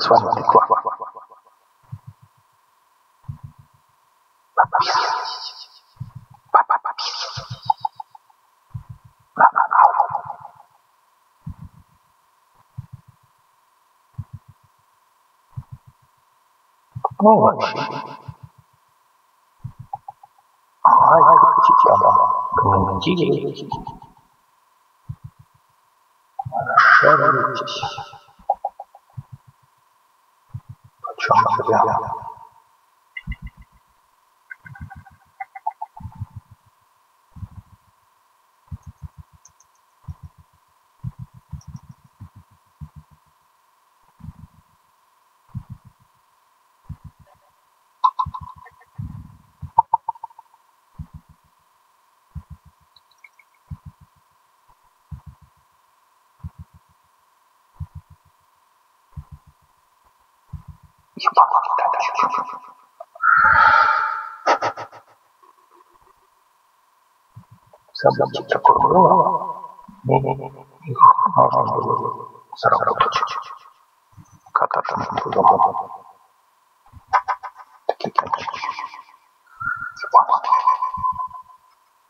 soit avec toi. Расширяйтесь. Собаки такой было, их можно было заработать, кататься на другом. Такие кончики.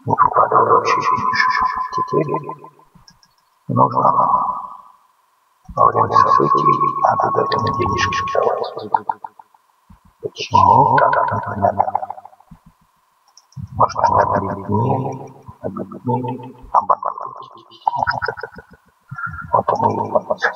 Не попадало теперь нужно во время событий надо дать им денежки давать. Почему? Как-то можно объединить. Объединили, обогатили. Вот он и обогатил.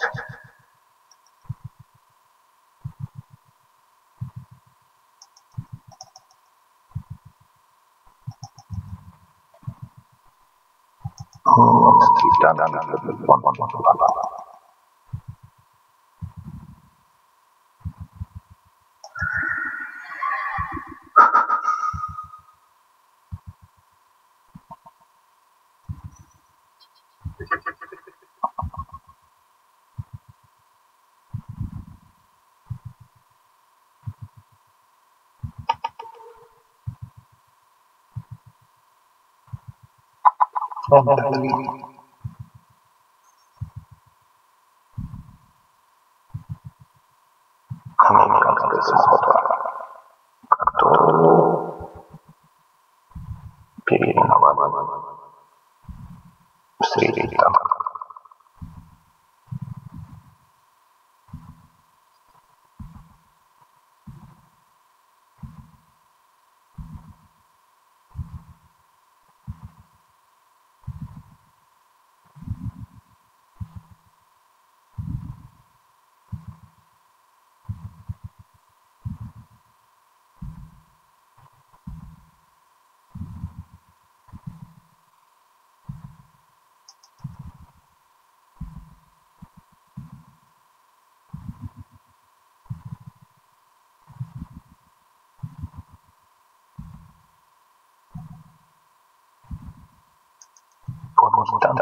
Кто переименован в среде там. Сейчас она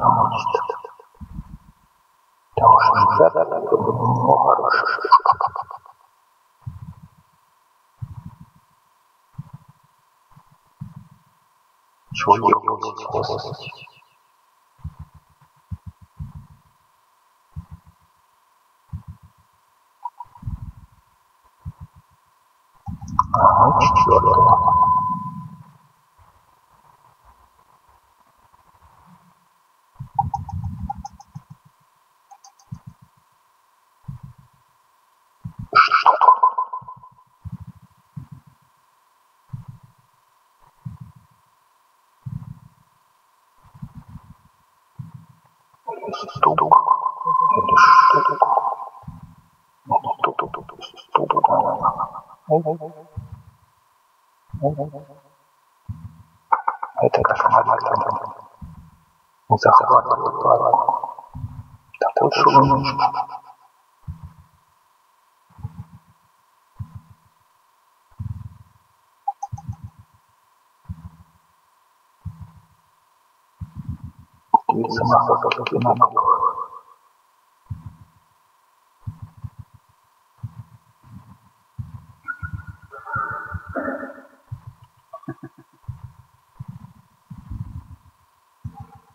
научит того, что ребята хорошая шишка. Чего делать?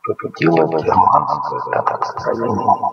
Победила германское противостояние.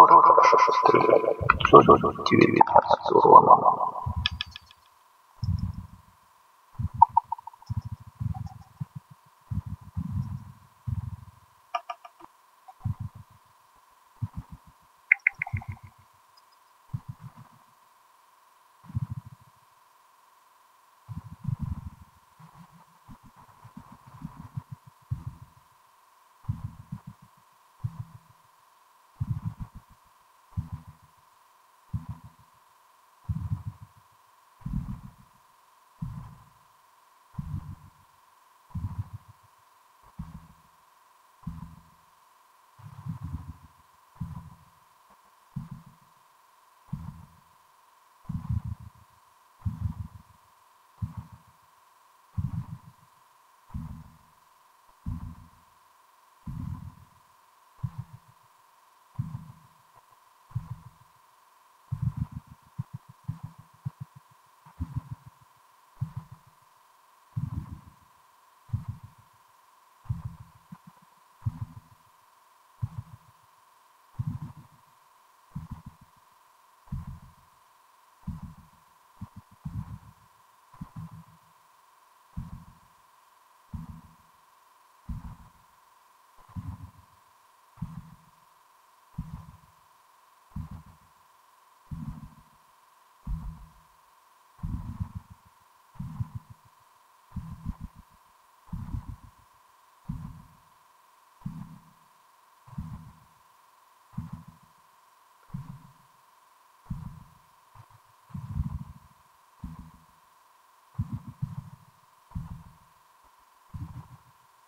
Тоже хорошо стреляли. 519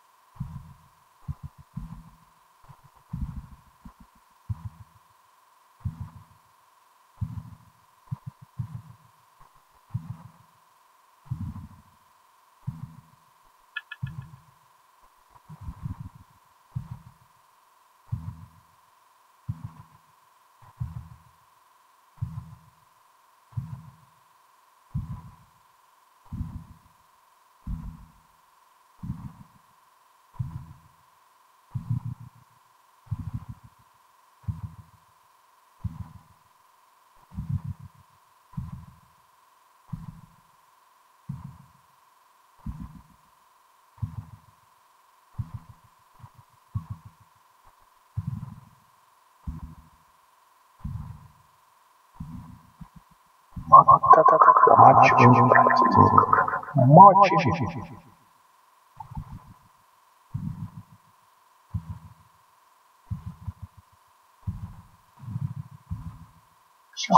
урона. Мочи. Все.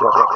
More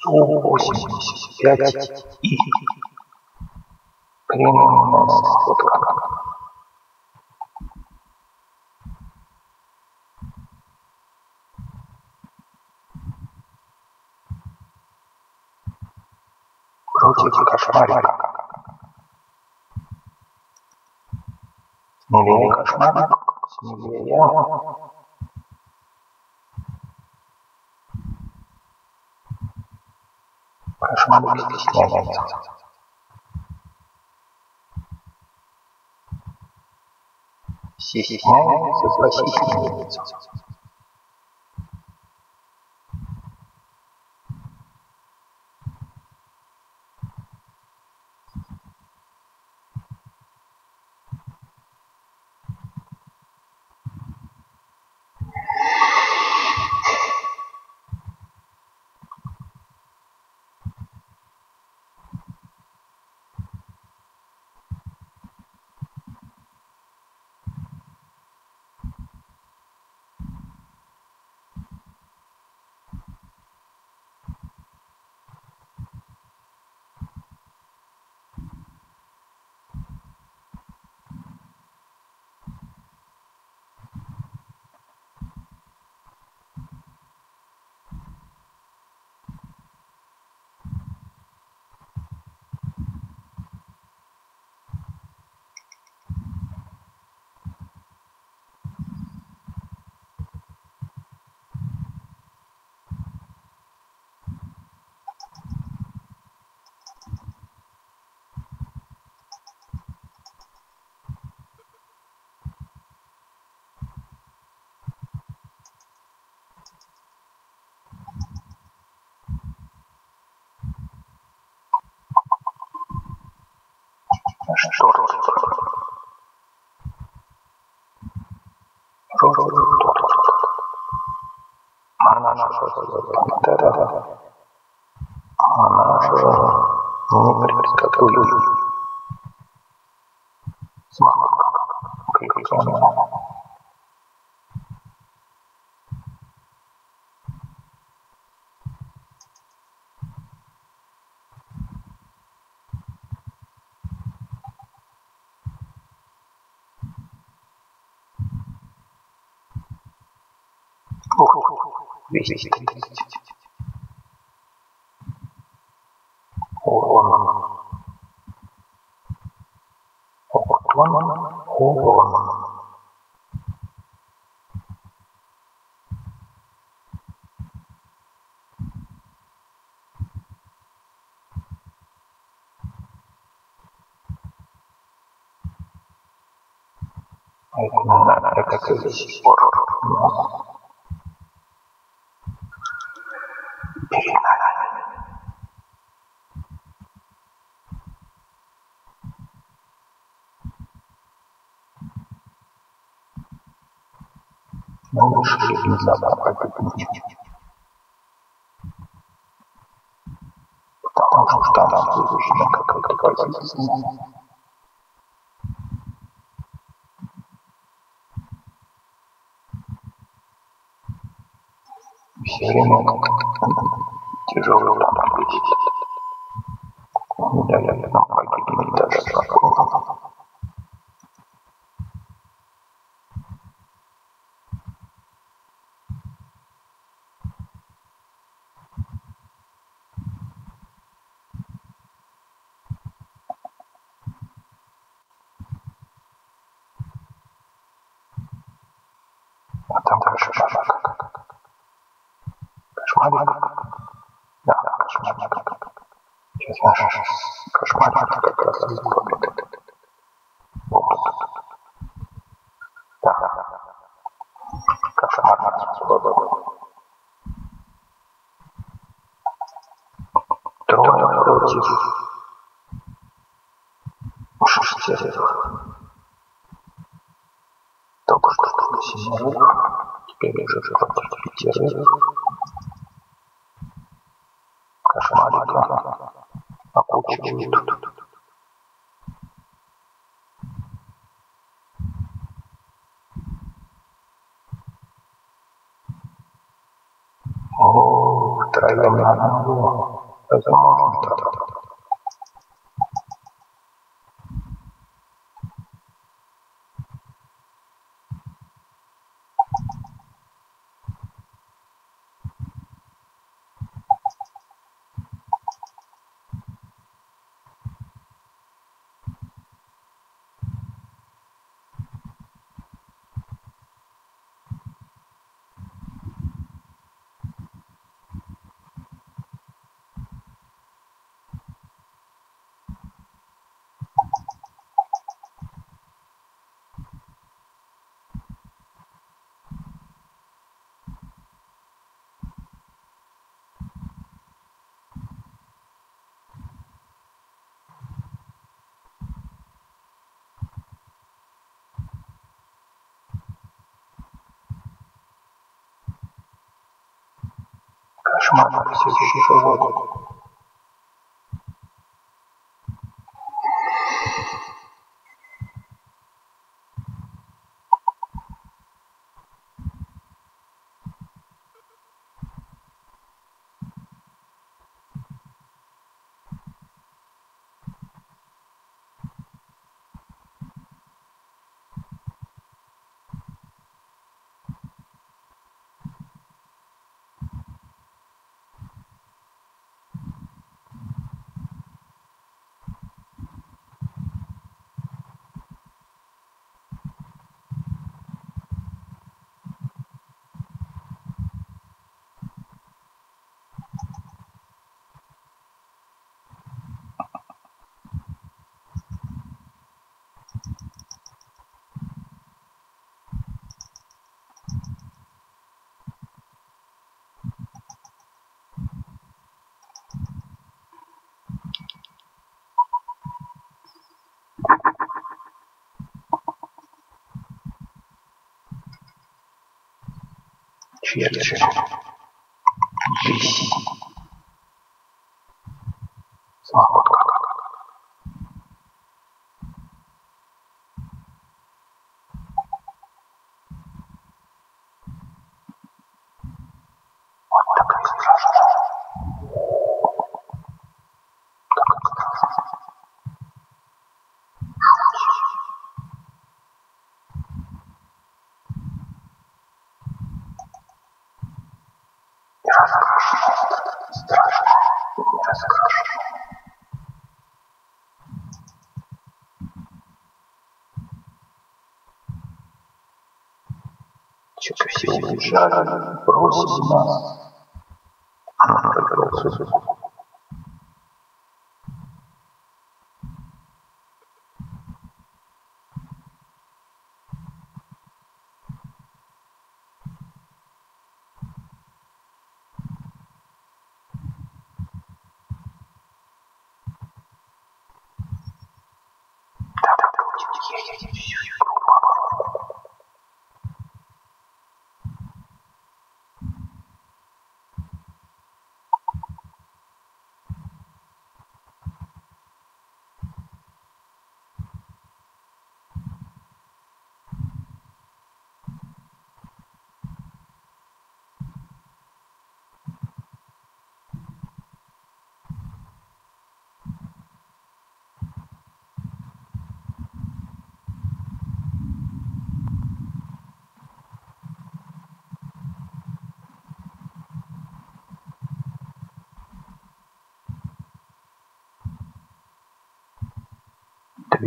Восемь, пять и временно вот. Против кошмарика. Смелее кошмарик, смелее. Кошмарик стесняется. Все стесняются, стесняются. Потому что там выучено как-то. Все время тяжело там выйти. Я там погибли даже спокойно. отверстие. Весь. Свободка. Вот такая страшная. Жара бросит нас.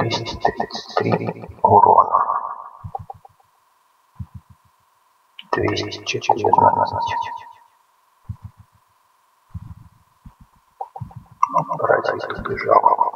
Есть 33 урона. 214. Но братик сбежал.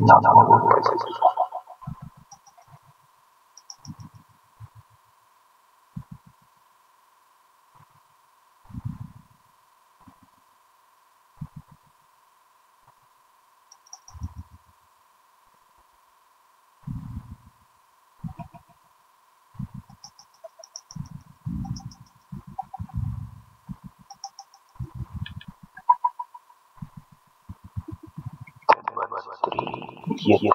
Надо было пойти. Yeah.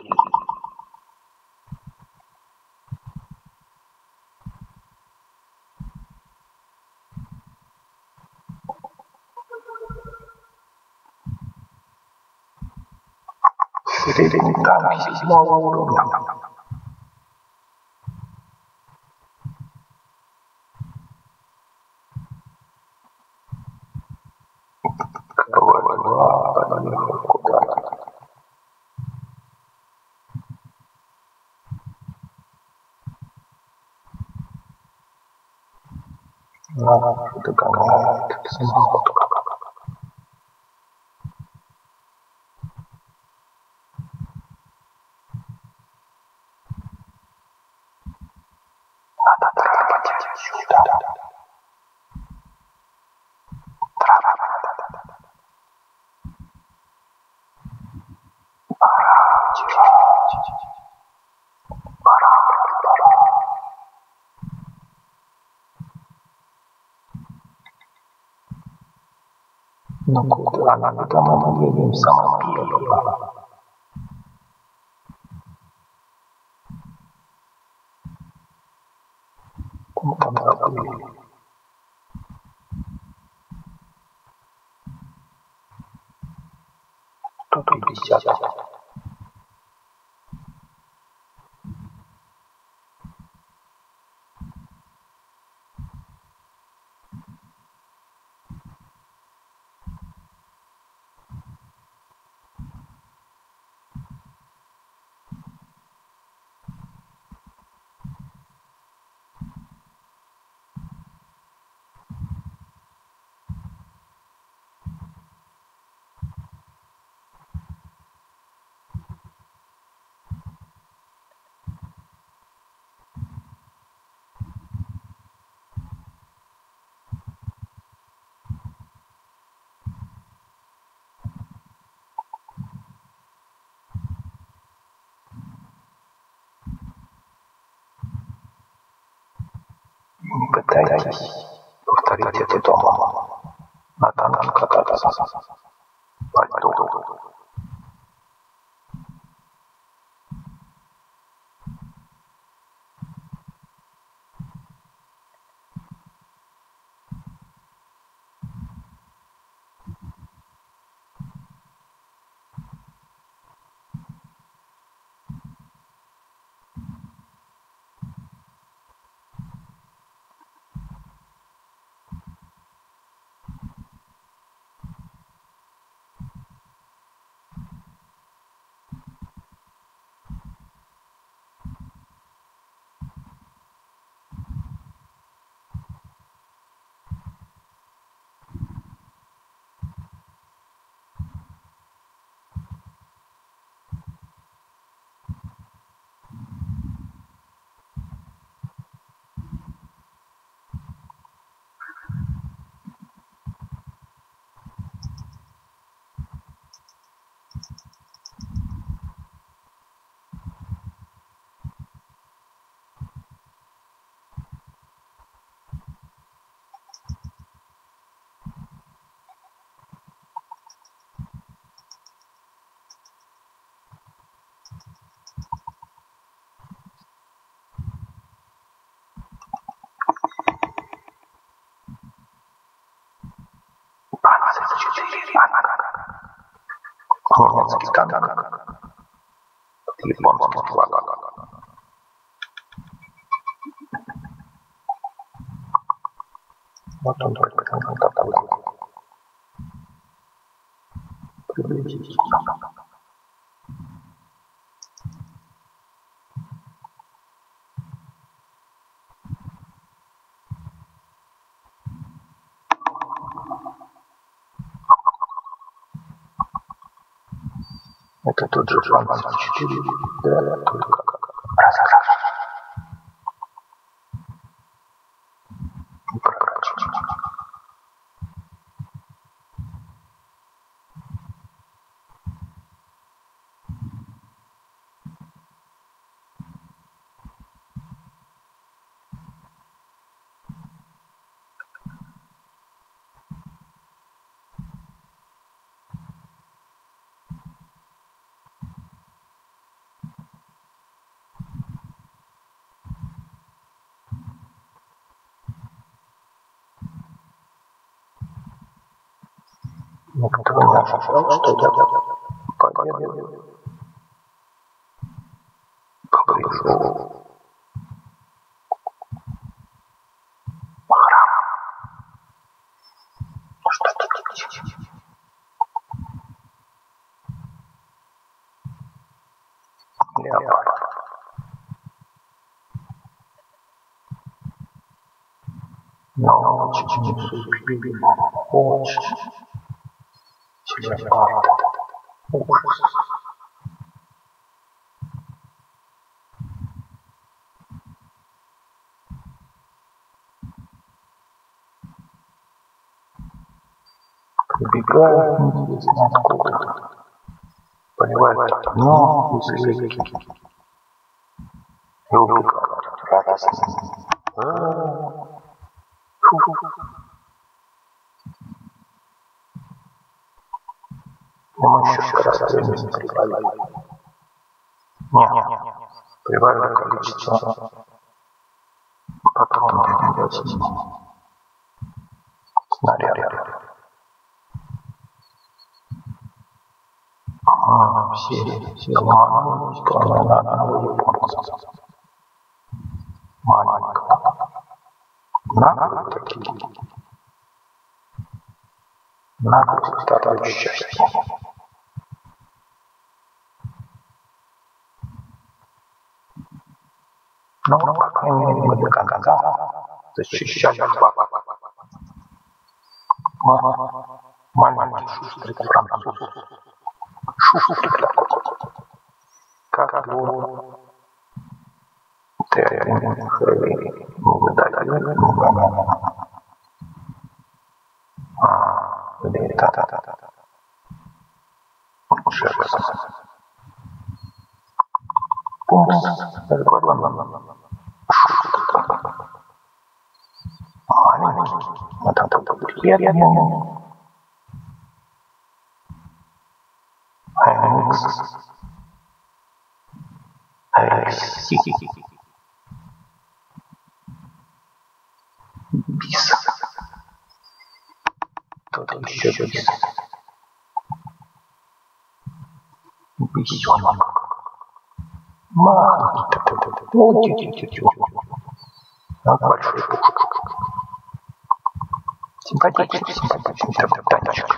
Надо догонять, это самолотка. Но куда она там, мы едем в самом первом. Тут и 50. Пытайтесь повторить это дома. Надо нам как-то пойду. Холманский канал. Японский флаг. Вот он только как-то выглядит. Приблизитесь к нам. Это тот же Роман 4, да, только никто не ожидал, что я победу. Побежу. Ну что ты кричишь? Леопард. Но очень любимый. Очень. Леопард. Ужас. такая интересная работа. Понимаете, но языки. Люблю как радостно. Ну, еще красоты не прибавили. Нет, прибавили количество. Потом придется снаряд. Все ломанулись, кроме одного японца. Маленького. Наглые такие. Наглые старают счастье. Но, по крайней мере, мы до конца защищали бабок. Маленький шустрый француз. Как его терминировали, не выдавали, не выдавали. Шутка. Биса. Кто-то еще бис. Бисенок. Маленький. Большой пушечек. Симпатичный танечек.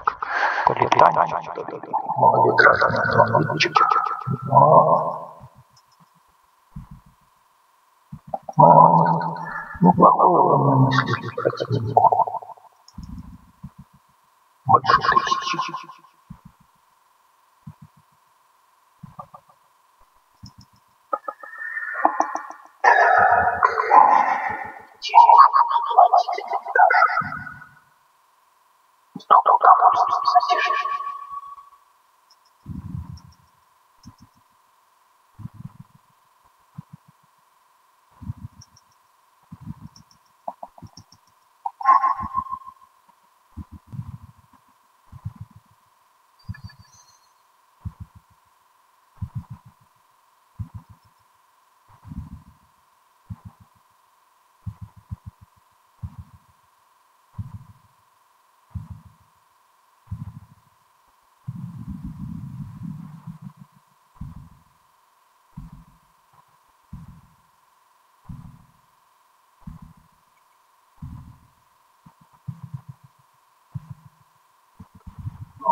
Неплохого мы нанесли противнику. Больше 1000.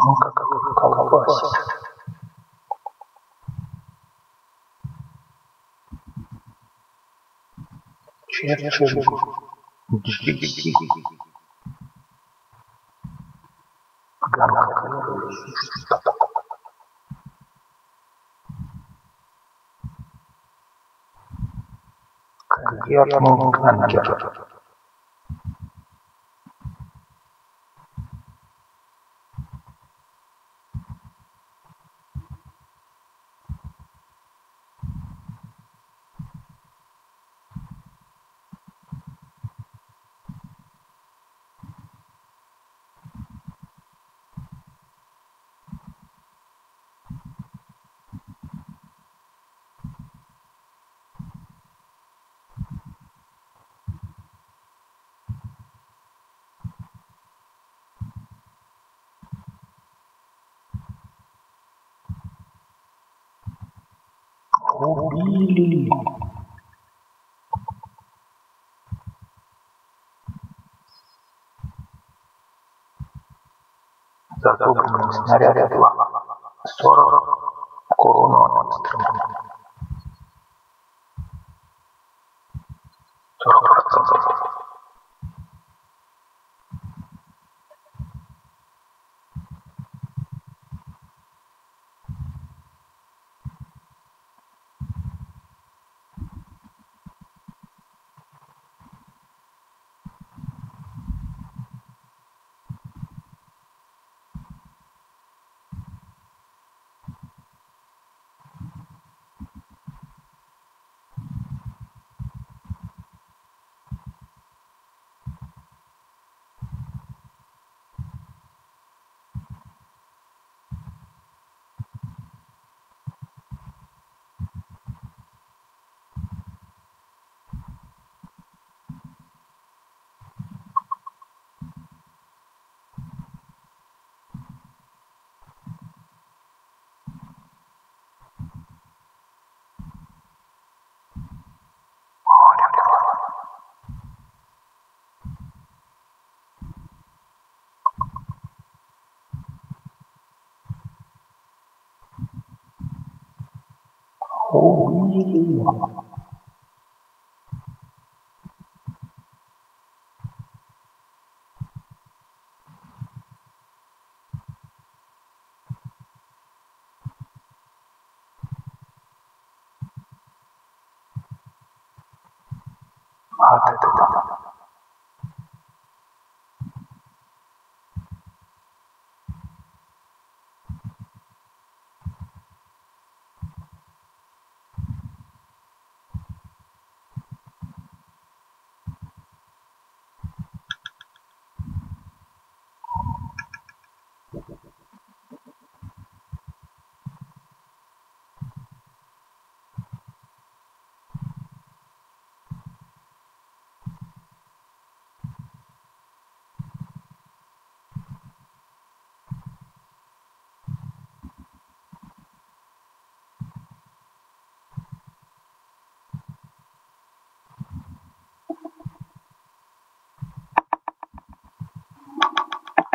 Ну как колбасит. Черт. Как я мог наделать? Убили. Задобранных снарядов 40 коронованных инструментов. 40%. 好呢啲喎。啊，得。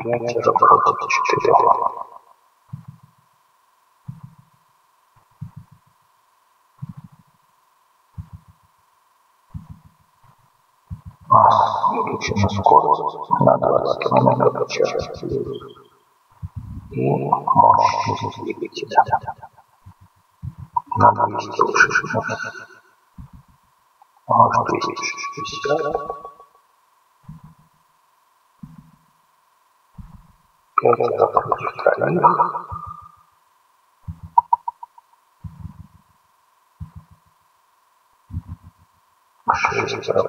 Я не знаю, что это было. Увеличено скорость на 20 км в час и мощность двигателя на 260, может 250. 5 западных троллейбусов. Четверо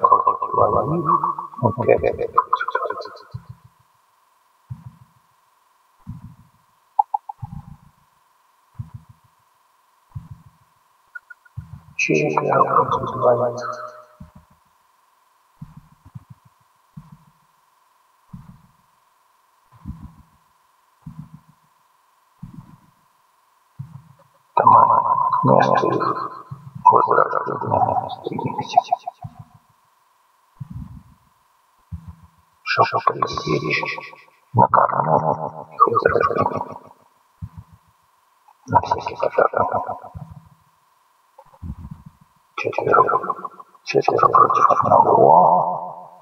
против одного.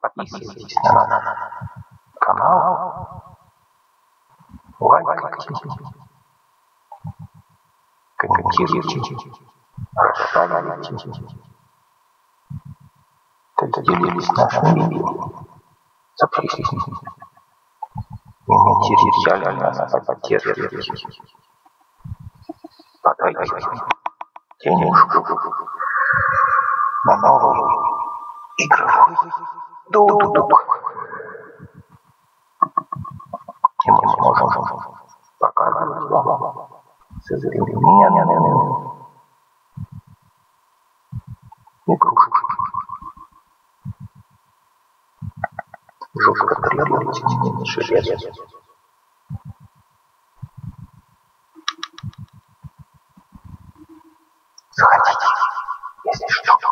Подписывайтесь на канал, лайкайте, комментируйте, расшаривайте, делитесь нашим видео, запишите, материально поддерживайте, подайте денежку на новую игровой дудук. И мы сможем показывать вам современные игрушки. Жестко требуется меньше железа. Заходите, если что.